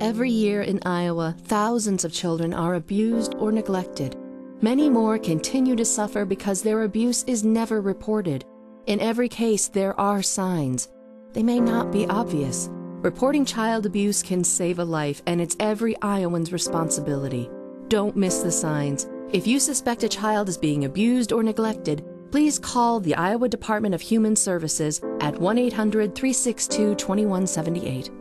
Every year in Iowa, thousands of children are abused or neglected. Many more continue to suffer because their abuse is never reported. In every case, there are signs. They may not be obvious. Reporting child abuse can save a life, and it's every Iowan's responsibility. Don't miss the signs. If you suspect a child is being abused or neglected, please call the Iowa Department of Human Services at 1-800-362-2178.